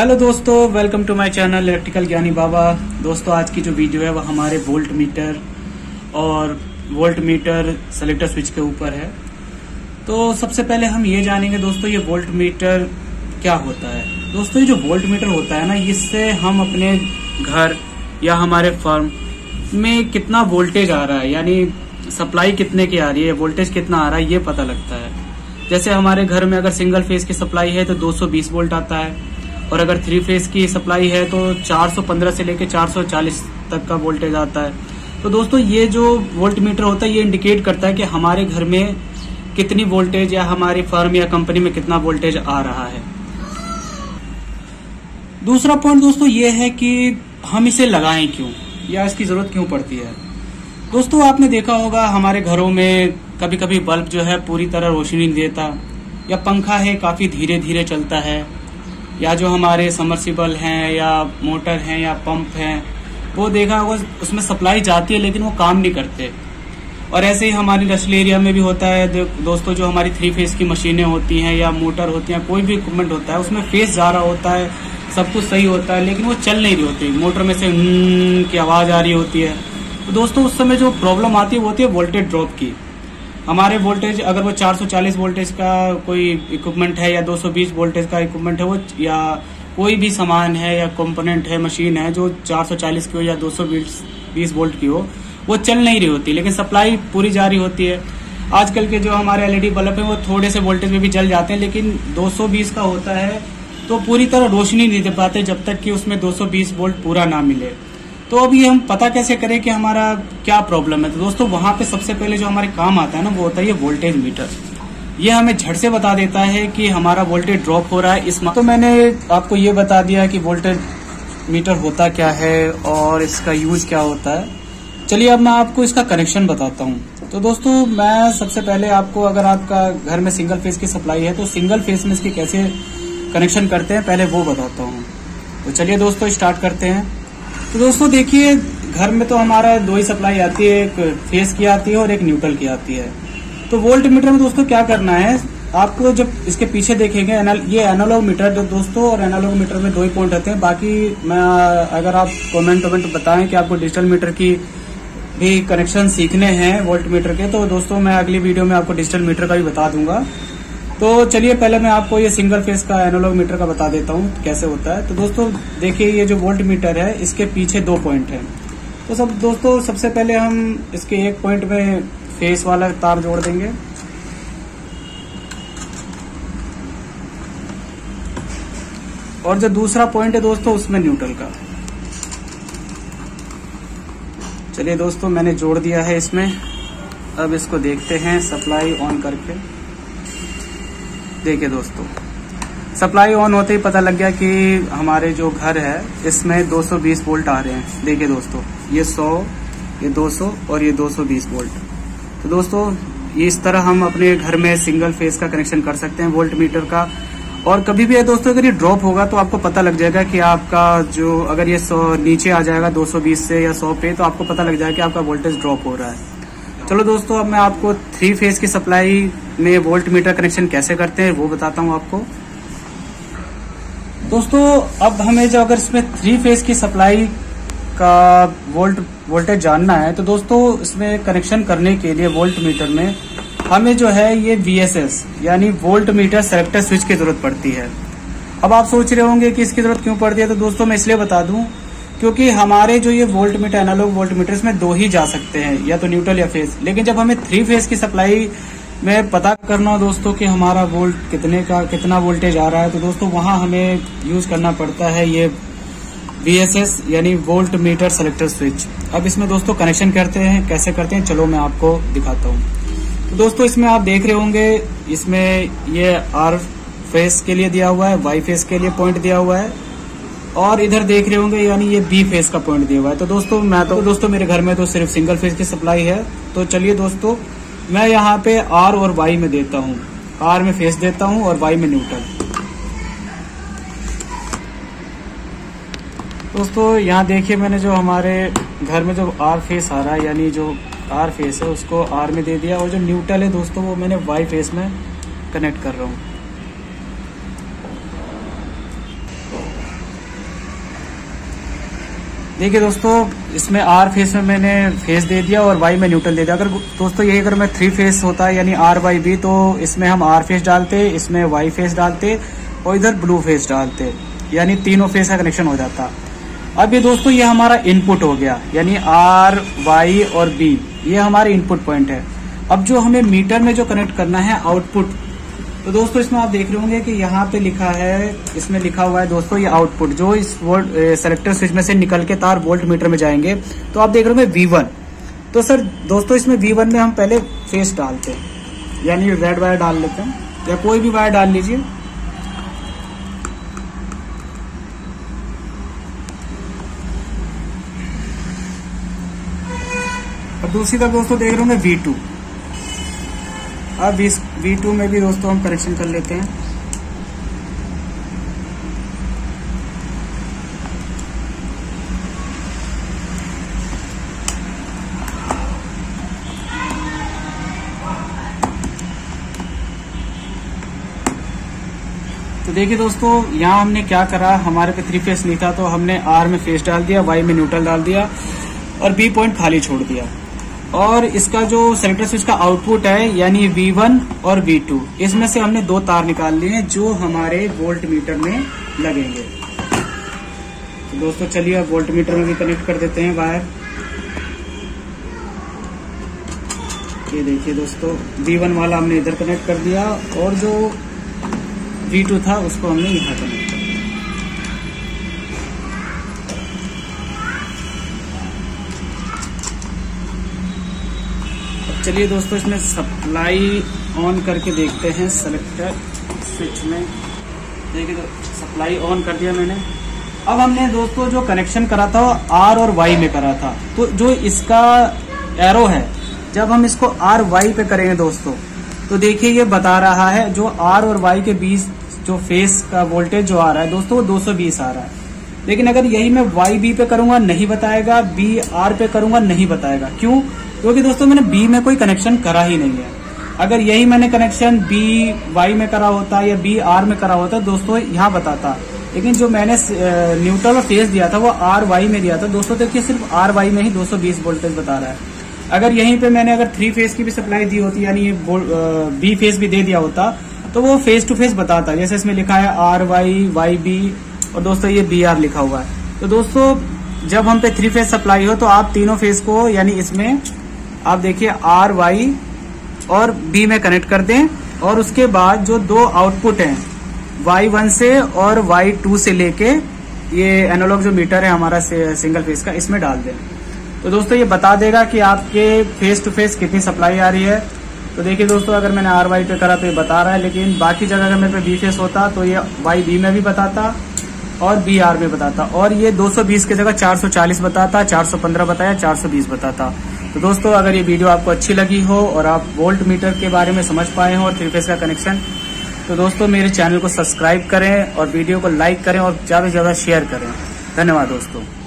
Hello दोस्तों, welcome to my channel electrical ज्ञानी बाबा। दोस्तों, आज की जो वीडियो है वह हमारे वोल्ट मीटर और वोल्ट मीटर सेलेक्टर स्विच के ऊपर है। तो सबसे पहले हम ये जानेंगे दोस्तों, ये वोल्ट मीटर क्या होता है। दोस्तों, ये जो वोल्ट मीटर होता है ना, इससे हम अपने घर या हमारे फर्म में कितना वोल्टेज आ रहा है, यानी सप्लाई कितने की आ रही है, वोल्टेज कितना आ रहा है, ये पता लगता है। जैसे हमारे घर में अगर सिंगल फेज की सप्लाई है तो 220 वोल्ट आता है, और अगर थ्री फेज की सप्लाई है तो 415 से लेकर 440 तक का वोल्टेज आता है। तो दोस्तों, ये जो वोल्ट मीटर होता है ये इंडिकेट करता है कि हमारे घर में कितनी वोल्टेज या हमारी फर्म या कंपनी में कितना वोल्टेज आ रहा है। दूसरा पॉइंट दोस्तों ये है कि हम इसे लगाएं क्यों या इसकी जरूरत क्यों पड़ती है। दोस्तों, आपने देखा होगा हमारे घरों में कभी कभी बल्ब जो है पूरी तरह रोशनी नहीं देता, या पंखा है काफी धीरे धीरे चलता है, या जो हमारे समर्सिबल हैं या मोटर हैं या पंप हैं वो देखा होगा उसमें सप्लाई जाती है लेकिन वो काम नहीं करते। और ऐसे ही हमारी रशल एरिया में भी होता है दोस्तों, जो हमारी थ्री फेज की मशीनें होती हैं या मोटर होती हैं, कोई भी इक्विपमेंट होता है उसमें फेज जा रहा होता है, सब कुछ सही होता है लेकिन वो चल नहीं रही होती, मोटर में से की आवाज़ आ रही होती है। तो दोस्तों, उस समय जो प्रॉब्लम आती है वो होती है वोल्टेज ड्रॉप की। हमारे वोल्टेज अगर वो 440 वोल्टेज का कोई इक्विपमेंट है या 220 वोल्टेज का इक्विपमेंट है, वो या कोई भी सामान है या कंपोनेंट है, मशीन है जो 440 की हो या 220 वोल्ट की हो, वो चल नहीं रही होती लेकिन सप्लाई पूरी जारी होती है। आजकल के जो हमारे एलईडी बल्ब है वो थोड़े से वोल्टेज में भी जल जाते हैं, लेकिन 220 का होता है तो पूरी तरह रोशनी नहीं दे पाते जब तक कि उसमें 220 वोल्ट पूरा ना मिले। तो अब ये हम पता कैसे करें कि हमारा क्या प्रॉब्लम है। तो दोस्तों, वहाँ पे सबसे पहले जो हमारे काम आता है ना, वो होता है ये वोल्टेज मीटर। ये हमें झट से बता देता है कि हमारा वोल्टेज ड्रॉप हो रहा है। इसमें तो मैंने आपको ये बता दिया कि वोल्टेज मीटर होता क्या है और इसका यूज क्या होता है। चलिए अब मैं आपको इसका कनेक्शन बताता हूँ। तो दोस्तों, मैं सबसे पहले आपको, अगर आपका घर में सिंगल फेज की सप्लाई है तो सिंगल फेज में इसकी कैसे कनेक्शन करते हैं पहले वो बताता हूँ। तो चलिए दोस्तों स्टार्ट करते हैं। तो दोस्तों देखिए, घर में तो हमारा दो ही सप्लाई आती है, एक फेस की आती है और एक न्यूट्रल की आती है। तो वोल्ट मीटर में दोस्तों क्या करना है, आपको जब इसके पीछे देखेंगे ये एनालॉग मीटर जो दोस्तों, और एनालॉग मीटर में दो ही पॉइंट होते हैं। बाकी मैं, अगर आप कमेंट बताएं कि आपको डिजिटल मीटर की भी कनेक्शन सीखने हैं वोल्ट मीटर के, तो दोस्तों मैं अगली वीडियो में आपको डिजिटल मीटर का भी बता दूंगा। तो चलिए पहले मैं आपको ये सिंगल फेज का एनालॉग मीटर का बता देता हूँ कैसे होता है। तो दोस्तों देखिए, ये जो वोल्ट मीटर है इसके पीछे दो पॉइंट हैं। तो सबसे पहले हम इसके एक पॉइंट में फेस वाला तार जोड़ देंगे, और जो दूसरा पॉइंट है दोस्तों उसमें न्यूट्रल का। चलिए दोस्तों, मैंने जोड़ दिया है इसमें। अब इसको देखते हैं सप्लाई ऑन करके। देखिए दोस्तों, सप्लाई ऑन होते ही पता लग गया कि हमारे जो घर है इसमें 220 वोल्ट आ रहे हैं। देखिए दोस्तों, ये 100, ये 200 और ये 220 वोल्ट। तो दोस्तों, ये इस तरह हम अपने घर में सिंगल फेज का कनेक्शन कर सकते हैं वोल्ट मीटर का। और कभी भी दोस्तों अगर ये ड्रॉप होगा तो आपको पता लग जाएगा कि आपका जो, अगर ये 100 नीचे आ जाएगा 220 से या 100 पे, तो आपको पता लग जाएगा कि आपका वोल्टेज ड्रॉप हो रहा है। चलो दोस्तों, अब मैं आपको थ्री फेज की सप्लाई में वोल्ट मीटर कनेक्शन कैसे करते हैं वो बताता हूँ आपको। दोस्तों, अब हमें जो, अगर इसमें थ्री फेज की सप्लाई का वोल्टेज जानना है तो दोस्तों इसमें कनेक्शन करने के लिए वोल्ट मीटर में हमें जो है ये VSS यानी वोल्ट मीटर सेलेक्टर स्विच की जरूरत पड़ती है। अब आप सोच रहे होंगे कि इसकी जरूरत क्यों पड़ती है, तो दोस्तों मैं इसलिए बता दूं क्योंकि हमारे जो ये volt meter, analogue volt meter, इसमें दो ही जा सकते हैं, या तो न्यूट्रल या फेज। लेकिन जब हमें थ्री फेज की सप्लाई में पता करना हो दोस्तों कि हमारा वोल्ट कितना वोल्टेज आ रहा है, तो दोस्तों वहां हमें यूज करना पड़ता है ये VSS यानी वोल्ट मीटर सेलेक्टर स्विच। अब इसमें दोस्तों कनेक्शन करते हैं, कैसे करते हैं चलो मैं आपको दिखाता हूँ। तो दोस्तों, इसमें आप देख रहे होंगे, इसमें ये R फेज के लिए दिया हुआ है, Y फेज के लिए पॉइंट दिया हुआ है, और इधर देख रहे होंगे यानी ये B फेज का पॉइंट दिया हुआ है। तो दोस्तों मेरे घर में तो सिर्फ सिंगल फेज की सप्लाई है, तो चलिए दोस्तों मैं यहाँ पे R और Y में देता हूँ, R में फेज देता हूँ और Y में न्यूट्रल। दोस्तों यहाँ देखिए, मैंने जो हमारे घर में जो R फेज आ रहा है, यानी जो R फेज है उसको R में दे दिया, और जो न्यूट्रल है दोस्तों वो मैंने Y फेज में कनेक्ट कर रहा हूँ। देखिए दोस्तों, इसमें आर फेस में मैंने फेस दे दिया और वाई में न्यूट्रल दे दिया। अगर दोस्तों यही अगर मैं थ्री फेस होता है यानी आर वाई बी, तो इसमें हम आर फेस डालते, इसमें वाई फेस डालते और इधर ब्लू फेस डालते, यानी तीनों फेस का कनेक्शन हो जाता। अब ये दोस्तों ये हमारा इनपुट हो गया, यानी आर वाई और बी ये हमारे इनपुट पॉइंट है। अब जो हमें मीटर में जो कनेक्ट करना है आउटपुट, तो दोस्तों इसमें आप देख रहे होंगे कि यहाँ पे लिखा है, इसमें लिखा हुआ है दोस्तों ये आउटपुट जो इस वोल्ट सेलेक्टर स्विच में से निकल के तार वोल्ट मीटर में जाएंगे। तो आप देख रहे होंगे V1। तो सर दोस्तों इसमें V1 में हम पहले फेस डालते हैं, यानी रेड वायर डाल लेते हैं या कोई भी वायर डाल लीजिए। अब दूसरी तरफ दोस्तों देख रहे होंगे V2। अब V2 में भी दोस्तों हम कनेक्शन कर लेते हैं। तो देखिए दोस्तों यहाँ हमने क्या करा, हमारे पे थ्री फेस नहीं था तो हमने R में फेस डाल दिया, Y में न्यूट्रल डाल दिया और B पॉइंट खाली छोड़ दिया। और इसका जो सेलेक्टर स्विच का आउटपुट है यानी V1 और V2, इसमें से हमने दो तार निकाल लिए हैं जो हमारे वोल्ट मीटर में लगेंगे। तो दोस्तों चलिए अब वोल्ट मीटर में भी कनेक्ट कर देते हैं वायर। ये देखिए दोस्तों V1 वाला हमने इधर कनेक्ट कर दिया और जो V2 था उसको हमने यहाँ कनेक्ट। चलिए दोस्तों इसमें सप्लाई ऑन करके देखते हैं सेलेक्टर स्विच में। देखिए दोस्तों सप्लाई ऑन कर दिया मैंने। अब हमने दोस्तों जो कनेक्शन करा था आर और वाई में करा था, तो जो इसका एरो है जब हम इसको आर वाई पे करेंगे दोस्तों, तो देखिए ये बता रहा है जो आर और वाई के बीच जो फेस का वोल्टेज जो आ रहा है दोस्तों वो 220 आ रहा है। लेकिन अगर यही मैं वाई बी पे करूंगा नहीं बताएगा, बी आर पे करूंगा नहीं बताएगा। क्यों? क्योंकि दोस्तों मैंने बी में कोई कनेक्शन करा ही नहीं है। अगर यही मैंने कनेक्शन बी वाई में करा होता या बी आर में करा होता दोस्तों यहाँ बताता। लेकिन जो मैंने न्यूट्रल और फेस दिया था वो आर वाई में दिया था दोस्तों। देखिए सिर्फ आर वाई में ही 220 वोल्टेज बता रहा है। अगर यहीं पे मैंने अगर थ्री फेस की भी सप्लाई दी होती यानी ये बी फेस भी दे दिया होता तो वो फेस टू फेस बताता। जैसे इसमें लिखा है आर वाई, वाई बी और दोस्तों ये बी आर लिखा हुआ है। तो दोस्तों जब हम पे थ्री फेस सप्लाई हो तो आप तीनों फेस को यानी इसमें आप देखिए आर वाई और बी में कनेक्ट कर दें और उसके बाद जो दो आउटपुट हैं Y1 से और Y2 से लेके ये एनालॉग जो मीटर है हमारा सिंगल फेस का इसमें डाल दें। तो दोस्तों ये बता देगा कि आपके फेस टू फेस कितनी सप्लाई आ रही है। तो देखिए दोस्तों अगर मैंने आर वाई पे करा तो ये बता रहा है, लेकिन बाकी जगह अगर मेरे पे बी फेस होता तो ये वाई बी में भी बताता और बी आर में बताता। और ये 220 की जगह 440 बताता, 415 बताया, 420 बताता। तो दोस्तों अगर ये वीडियो आपको अच्छी लगी हो और आप वोल्ट मीटर के बारे में समझ पाए हो और थ्री फेस का कनेक्शन, तो दोस्तों मेरे चैनल को सब्सक्राइब करें और वीडियो को लाइक करें और ज़्यादा से ज़्यादा शेयर करें। धन्यवाद दोस्तों।